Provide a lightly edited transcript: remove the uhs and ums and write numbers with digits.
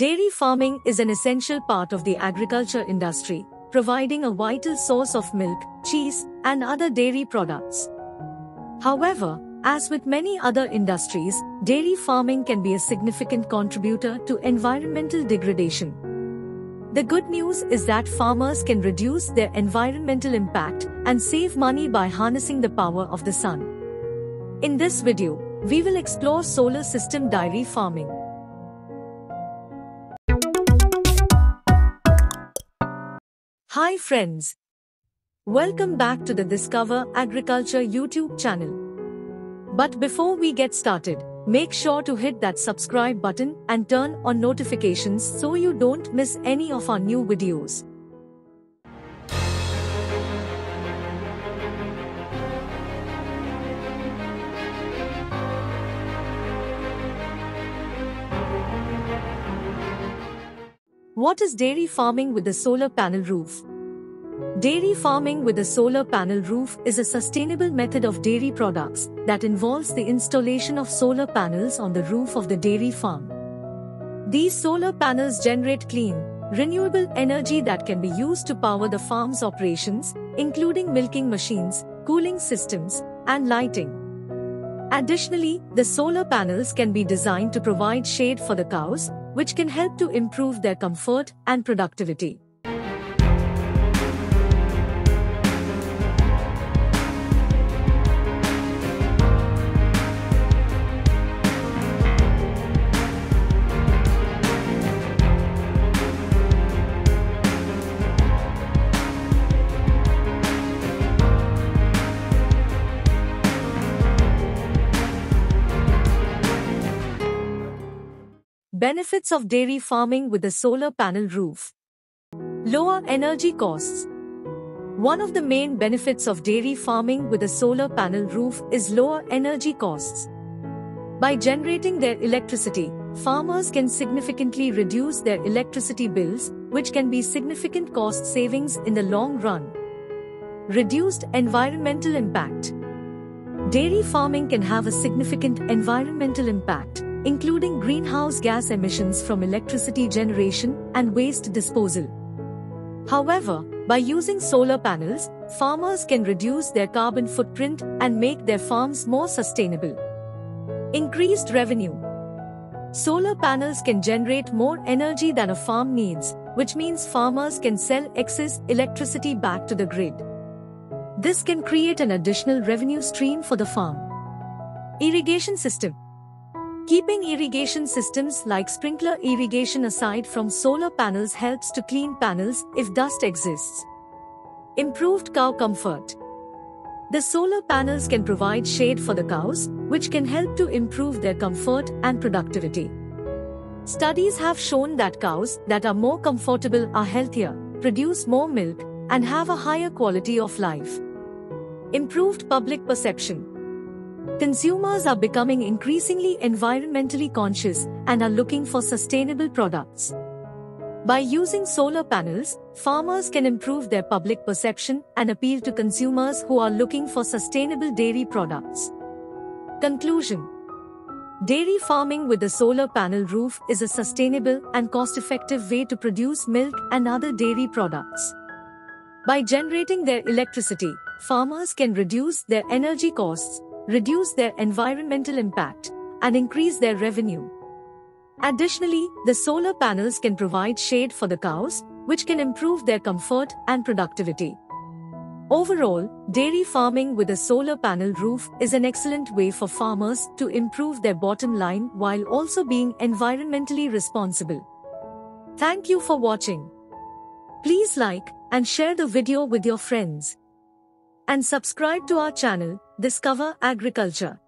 Dairy farming is an essential part of the agriculture industry, providing a vital source of milk, cheese, and other dairy products. However, as with many other industries, dairy farming can be a significant contributor to environmental degradation. The good news is that farmers can reduce their environmental impact and save money by harnessing the power of the sun. In this video, we will explore solar system dairy farming. Hi friends! Welcome back to the Discover Agriculture YouTube channel. But before we get started, make sure to hit that subscribe button and turn on notifications so you don't miss any of our new videos. What is dairy farming with a solar panel roof? Dairy farming with a solar panel roof is a sustainable method of dairy products that involves the installation of solar panels on the roof of the dairy farm. These solar panels generate clean, renewable energy that can be used to power the farm's operations, including milking machines, cooling systems, and lighting. Additionally, the solar panels can be designed to provide shade for the cows, which can help to improve their comfort and productivity. Benefits of dairy farming with a solar panel roof. Lower energy costs. One of the main benefits of dairy farming with a solar panel roof is lower energy costs. By generating their electricity, farmers can significantly reduce their electricity bills, which can be significant cost savings in the long run. Reduced environmental impact. Dairy farming can have a significant environmental impact, including greenhouse gas emissions from electricity generation and waste disposal. However, by using solar panels, farmers can reduce their carbon footprint and make their farms more sustainable. Increased revenue. Solar panels can generate more energy than a farm needs, which means farmers can sell excess electricity back to the grid. This can create an additional revenue stream for the farm. Irrigation system. Keeping irrigation systems like sprinkler irrigation aside from solar panels helps to clean panels if dust exists. Improved cow comfort. The solar panels can provide shade for the cows, which can help to improve their comfort and productivity. Studies have shown that cows that are more comfortable are healthier, produce more milk, and have a higher quality of life. Improved public perception. Consumers are becoming increasingly environmentally conscious and are looking for sustainable products. By using solar panels, farmers can improve their public perception and appeal to consumers who are looking for sustainable dairy products. Conclusion: dairy farming with a solar panel roof is a sustainable and cost-effective way to produce milk and other dairy products. By generating their electricity, farmers can reduce their energy costs, reduce their environmental impact, and increase their revenue. Additionally, the solar panels can provide shade for the cows, which can improve their comfort and productivity. Overall, dairy farming with a solar panel roof is an excellent way for farmers to improve their bottom line while also being environmentally responsible. Thank you for watching. Please like and share the video with your friends. And subscribe to our channel, Discover Agriculture.